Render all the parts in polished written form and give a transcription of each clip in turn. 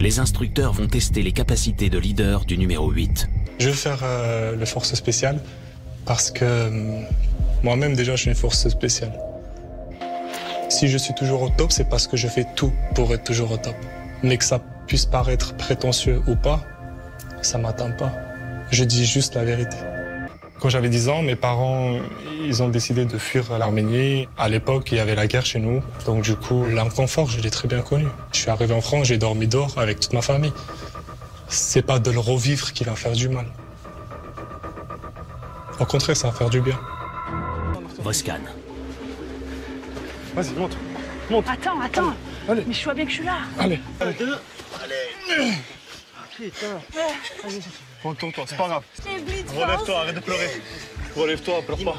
les instructeurs vont tester les capacités de leader du numéro 8. Je vais faire le force spéciale parce que moi-même déjà je suis une force spéciale. Si je suis toujours au top, c'est parce que je fais tout pour être toujours au top. Mais que ça puisse paraître prétentieux ou pas, ça m'atteint pas. Je dis juste la vérité. Quand j'avais 10 ans, mes parents, ils ont décidé de fuir l'Arménie. À l'époque, il y avait la guerre chez nous. Donc du coup, l'inconfort, je l'ai très bien connu. Je suis arrivé en France, j'ai dormi dehors avec toute ma famille. C'est pas de le revivre qui va faire du mal. Au contraire, ça va faire du bien. Voskan. Vas-y, monte. Monte. Attends, attends. Allez. Mais je vois bien que je suis là. Allez. Allez. Allez. Putain. Allez. Contente-toi, c'est pas grave. Relève-toi, arrête de pleurer. Relève-toi, pleure pas.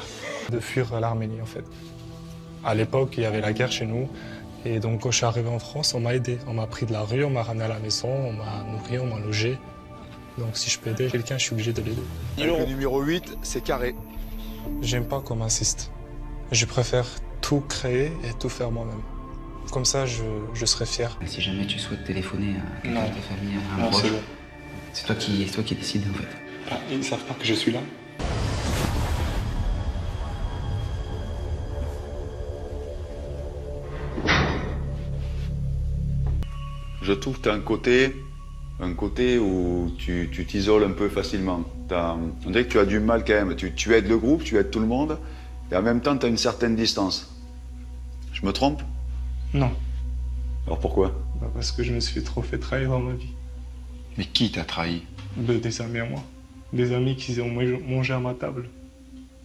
De fuir l'Arménie en fait. À l'époque, il y avait la guerre chez nous. Et donc quand je suis arrivé en France, on m'a aidé. On m'a pris de la rue, on m'a ramené à la maison, on m'a nourri, on m'a logé. Donc si je peux aider quelqu'un, je suis obligé de l'aider. Le numéro 8, c'est Carré. J'aime pas qu'on m'insiste. Je préfère tout créer et tout faire moi-même. Comme ça, je serai fier. Si jamais tu souhaites téléphoner à quelqu'un de ta famille, à un proche, c'est toi qui décides en fait. Ah, ils ne savent pas que je suis là. Je trouve que tu as un côté où tu t'isoles un peu facilement. On dirait que tu as du mal quand même. Tu aides le groupe, tu aides tout le monde, et en même temps, tu as une certaine distance. Je me trompe? Non. Alors pourquoi? Parce que je me suis trop fait trahir dans ma vie. Mais qui t'a trahi? Des amis à moi. Des amis qui ont mangé à ma table.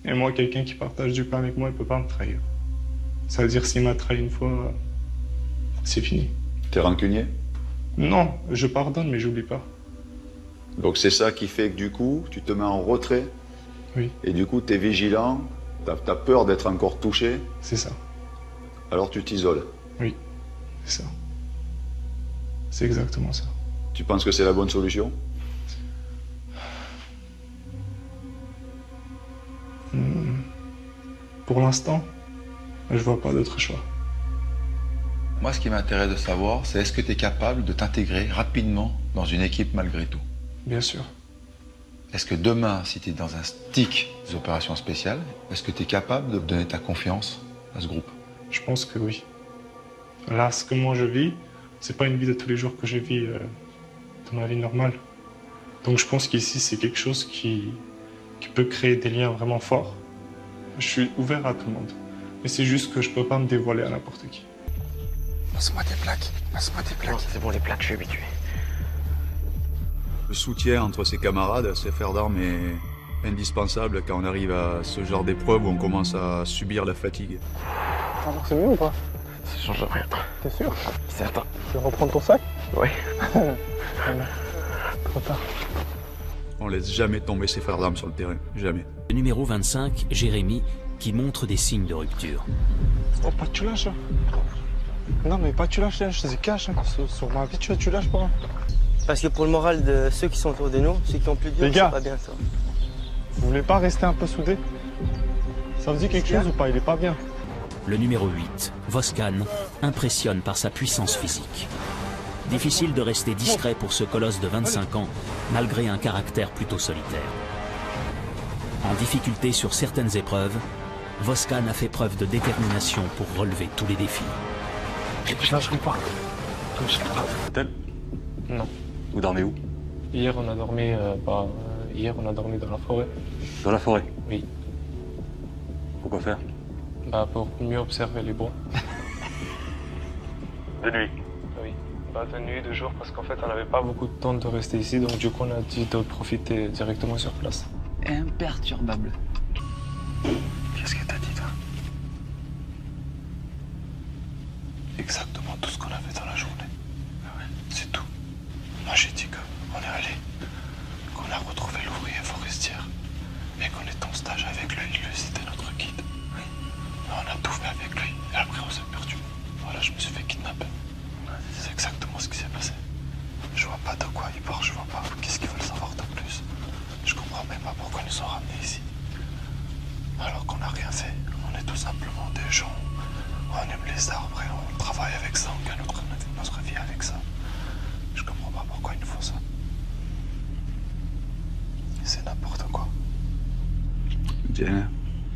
Et moi, quelqu'un qui partage du pain avec moi, il peut pas me trahir. Ça veut dire s'il m'a trahi une fois, c'est fini. T'es rancunier? Non, je pardonne, mais j'oublie pas. Donc c'est ça qui fait que du coup, tu te mets en retrait? Oui. Et du coup, t'es vigilant, t'as peur d'être encore touché? C'est ça. Alors tu t'isoles? Oui, c'est ça. C'est exactement ça. Tu penses que c'est la bonne solution? Pour l'instant, je vois pas d'autre choix. Moi, ce qui m'intéresse de savoir, c'est est-ce que tu es capable de t'intégrer rapidement dans une équipe malgré tout? Bien sûr. Est-ce que demain, si tu es dans un stick des opérations spéciales, est-ce que tu es capable de donner ta confiance à ce groupe? Je pense que oui. Là, ce que moi je vis, c'est pas une vie de tous les jours que je vis dans ma vie normale. Donc je pense qu'ici, c'est quelque chose qui peut créer des liens vraiment forts. Je suis ouvert à tout le monde. Mais c'est juste que je peux pas me dévoiler à n'importe qui. Passe-moi des plaques. Passe-moi des plaques. C'est bon, les plaques, je suis habitué. Le soutien entre ses camarades, ses frères d'armes est indispensable quand on arrive à ce genre d'épreuve où on commence à subir la fatigue. C'est mieux ou pas? Ça change rien. T'es sûr? C'est certain. Tu veux reprendre ton sac? Oui. Trop tard. On laisse jamais tomber ses frères d'armes sur le terrain. Jamais. Le numéro 25, Jérémy, qui montre des signes de rupture. Oh, pas que tu lâches. Non, mais pas que tu lâches, je te dis cache. Sur ma vie, tu lâches pas. Parce que pour le moral de ceux qui sont autour de nous, ceux qui ont plus de c'est pas bien ça. Vous voulez pas rester un peu soudés? Ça vous dit quelque chose ou pas? Il est pas bien. Le numéro 8, Voskan, impressionne par sa puissance physique. Difficile de rester discret pour ce colosse de 25 ans, malgré un caractère plutôt solitaire. En difficulté sur certaines épreuves, Voskan a fait preuve de détermination pour relever tous les défis. Je lâcherai pas. Hôtel? Non. Vous dormez où? Hier, on a dormi... hier, on a dormi dans la forêt. Dans la forêt? Oui. Pourquoi faire? Bah, pour mieux observer les bois. De nuit? Oui. Bah, de nuit, de jour, parce qu'en fait, on n'avait pas beaucoup de temps de rester ici, donc du coup, on a dit de profiter directement sur place. Imperturbable. Qu'est-ce que t'as dit, toi? Exactement tout ce qu'on a fait dans la journée. Ah ouais. C'est tout. Moi, j'ai dit qu'on est allé, qu'on a retrouvé l'ouvrier forestière, et qu'on est en stage avec lui, c'était notre guide. On a tout fait avec lui, et après on s'est perdu. Voilà, je me suis fait kidnapper. C'est exactement ce qui s'est passé. Je vois pas de quoi ils parlent, je vois pas qu'est-ce qu'ils veulent savoir de plus. Je comprends même pas pourquoi ils nous ont ramenés ici. Alors qu'on a Jenna.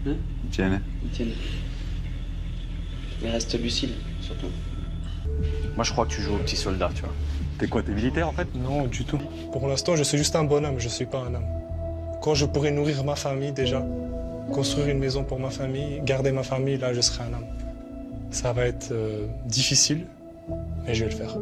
Hein? Jenna. Jenna. Mais reste lucide, surtout. Moi, je crois que tu joues au petit soldat, tu vois. T'es quoi, t'es militaire, en fait? Non, du tout. Pour l'instant, je suis juste un bonhomme, je suis pas un homme. Quand je pourrais nourrir ma famille, déjà, construire une maison pour ma famille, garder ma famille, là, je serai un homme. Ça va être difficile, mais je vais le faire.